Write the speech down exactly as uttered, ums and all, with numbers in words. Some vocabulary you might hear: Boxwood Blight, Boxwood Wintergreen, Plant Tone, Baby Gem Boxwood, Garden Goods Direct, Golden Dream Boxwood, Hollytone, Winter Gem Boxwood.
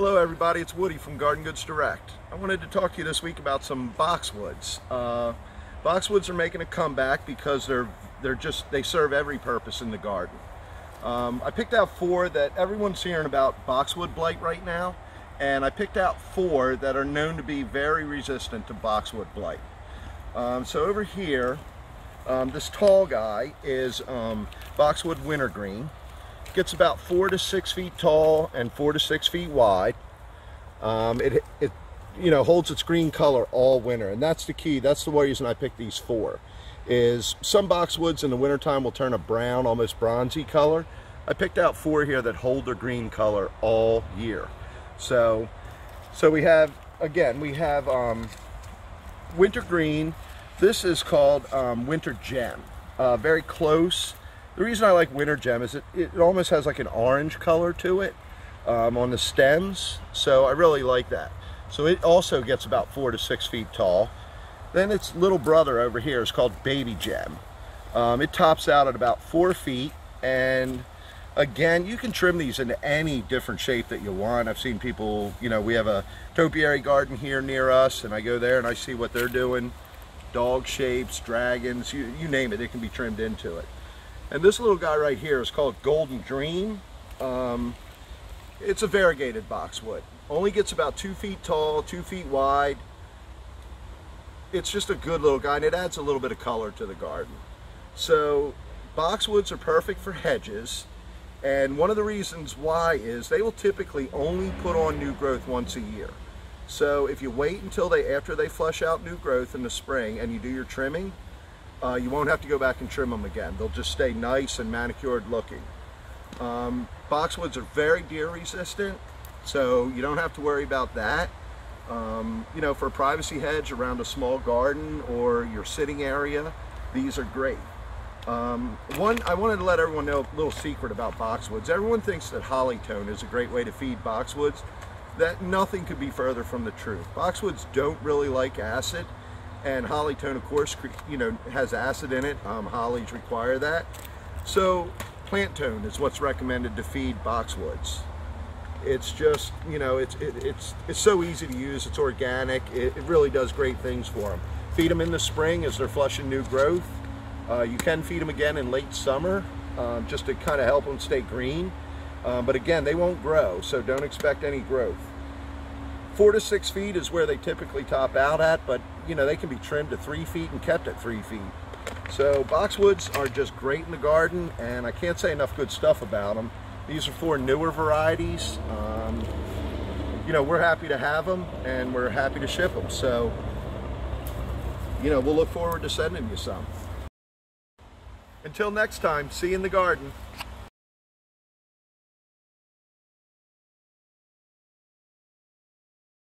Hello everybody, it's Woody from Garden Goods Direct. I wanted to talk to you this week about some boxwoods. Uh, boxwoods are making a comeback because they're they're just they serve every purpose in the garden. Um, I picked out four that everyone's hearing about boxwood blight right now, and I picked out four that are known to be very resistant to boxwood blight. Um, so over here, um, this tall guy is um, boxwood wintergreen. Gets about four to six feet tall and four to six feet wide. Um, it, it, you know, holds its green color all winter, and that's the key. That's the reason I picked these four. Is some boxwoods in the wintertime will turn a brown, almost bronzy color. I picked out four here that hold their green color all year. So, so we have again we have um, wintergreen. This is called um, Winter Gem. Uh, very close. The reason I like Winter Gem is it, it almost has like an orange color to it um, on the stems, so I really like that. So it also gets about four to six feet tall. Then its little brother over here is called Baby Gem. Um, it tops out at about four feet, and again, you can trim these into any different shape that you want. I've seen people, you know, we have a topiary garden here near us, and I go there and I see what they're doing. Dog shapes, dragons, you, you name it, it can be trimmed into it. And this little guy right here is called Golden Dream. Um, it's a variegated boxwood. Only gets about two feet tall, two feet wide. It's just a good little guy, and it adds a little bit of color to the garden. So boxwoods are perfect for hedges. And one of the reasons why is they will typically only put on new growth once a year. So if you wait until they, after they flush out new growth in the spring and you do your trimming, Uh, you won't have to go back and trim them again. They'll just stay nice and manicured looking. Um, boxwoods are very deer resistant, so you don't have to worry about that. Um, you know, for a privacy hedge around a small garden or your sitting area, these are great. Um, one, I wanted to let everyone know a little secret about boxwoods. Everyone thinks that Hollytone is a great way to feed boxwoods. That nothing could be further from the truth. Boxwoods don't really like acid. And Hollytone, of course, you know, has acid in it. Um, hollies require that. So Plant Tone is what's recommended to feed boxwoods. It's just, you know, it's it, it's it's so easy to use. It's organic. It, it really does great things for them. Feed them in the spring as they're flushing new growth. Uh, you can feed them again in late summer, um, just to kind of help them stay green. Um, but again, they won't grow, so don't expect any growth. Four to six feet is where they typically top out at, but you know, they can be trimmed to three feet and kept at three feet. So boxwoods are just great in the garden, and I can't say enough good stuff about them. These are four newer varieties. Um, you know, we're happy to have them, and we're happy to ship them. So, you know, we'll look forward to sending you some. Until next time, see you in the garden.